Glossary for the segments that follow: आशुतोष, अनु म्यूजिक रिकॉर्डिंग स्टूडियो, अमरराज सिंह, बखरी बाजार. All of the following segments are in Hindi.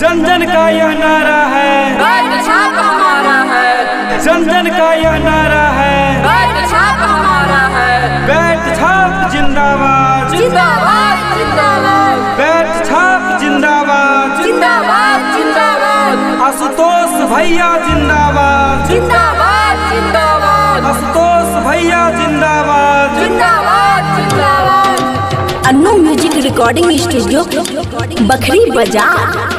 जनजन का यह नारा है, जनजन का यह नारा है, बैठ छाप जिंदाबाद, बैठ छाप जिंदाबाद, आशुतोष भैया जिंदाबाद, आशुतोष भैया जिंदाबाद। अनु म्यूजिक रिकॉर्डिंग स्टूडियो, बखरी बाजार,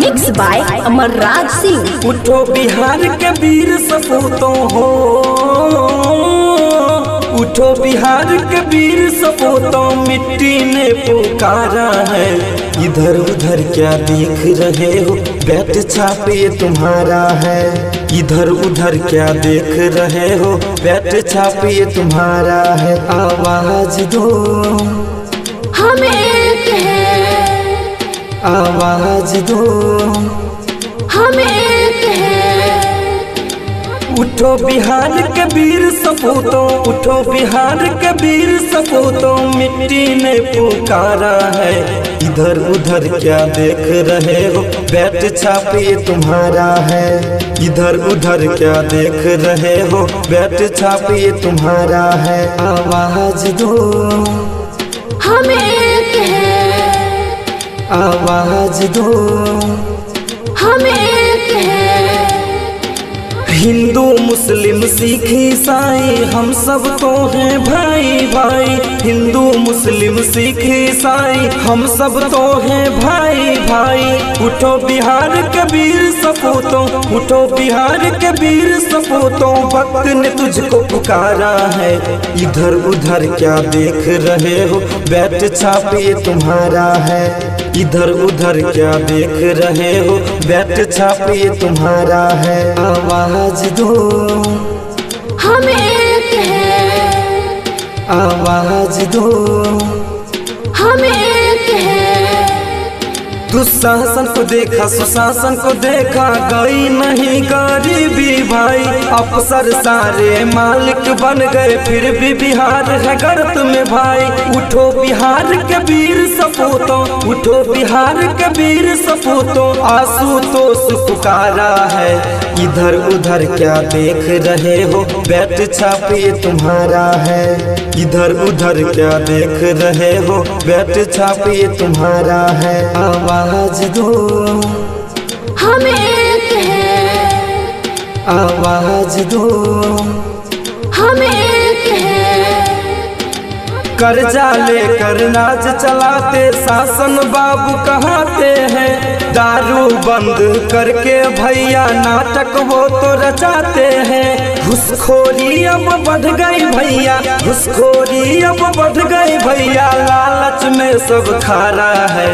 मिक्स बाय अमरराज सिंह। उठो बिहार के वीर सपूतों हो, उठो बिहार के वीर सपूतों, मिट्टी ने पुकारा है। इधर उधर क्या देख रहे हो, बैठ छाप ये तुम्हारा है। इधर उधर क्या देख रहे हो, बैठ छाप ये तुम्हारा है। आवाज दो हमें, आवाज दो हमें कहे। उठो बिहार के वीर सपूतों, उठो बिहार के वीर सपूतों, मिट्टी ने पुकारा है। इधर उधर क्या देख रहे हो, बैठ छाप ये तुम्हारा है। इधर उधर क्या देख रहे हो, बैठ छाप ये तुम्हारा है। आवाज दो हमें कहे, आवाज दो हमें कहे। हिंदू मुस्लिम सिख ईसाई हम सब तो हैं भाई भाई। हिंदू मुस्लिम सिख ईसाई हम सब तो हैं भाई भाई। उठो बिहार के वीर सपूतों, उठो बिहार के वीर सपूतों, वक्त ने तुझको पुकारा है। इधर उधर क्या देख रहे हो, बैठ छाप ये तुम्हारा है। इधर उधर क्या देख रहे हो, बैठ छाप ये तुम्हारा है। आवाज दो हमें कहे, आवाज दो हमें कहे। दुशासन को देखा, सुशासन को देखा, गई नहीं गरीबी भाई। अफसर सारे मालिक बन गए, फिर भी बिहार है गर्त में भाई। उठो बिहार के वीर सपूतों, उठो बिहार के वीर सपूतों, आशुतोष पुकारा है। इधर उधर क्या देख रहे हो, बैठ छाप ये तुम्हारा है। इधर उधर क्या देख रहे हो, बैठ छाप ये तुम्हारा है। आवाज दो हमें कहे, आवाज दो हमें कहे। कर्जा लेकर नाच चलाते शासन बाबू कहते हैं। दारू बंद करके भैया नाटक वो तो रचाते हैं। घुसखोरी अब बढ़ गई भैया, घुसखोरी अब बढ़ गई भैया, लालच में सब खारा है।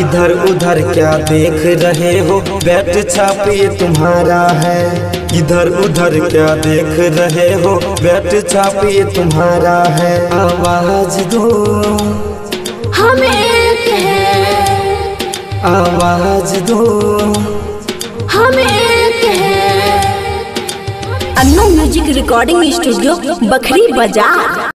इधर उधर क्या देख रहे हो, बैठ छाप ये तुम्हारा है। इधर उधर क्या देख रहे हो, बैठ छाप ये तुम्हारा है। आवाज दो हमें कहे, आवाज दो हमें कहे। अनु म्यूजिक रिकॉर्डिंग स्टूडियो, बखरी बाजार।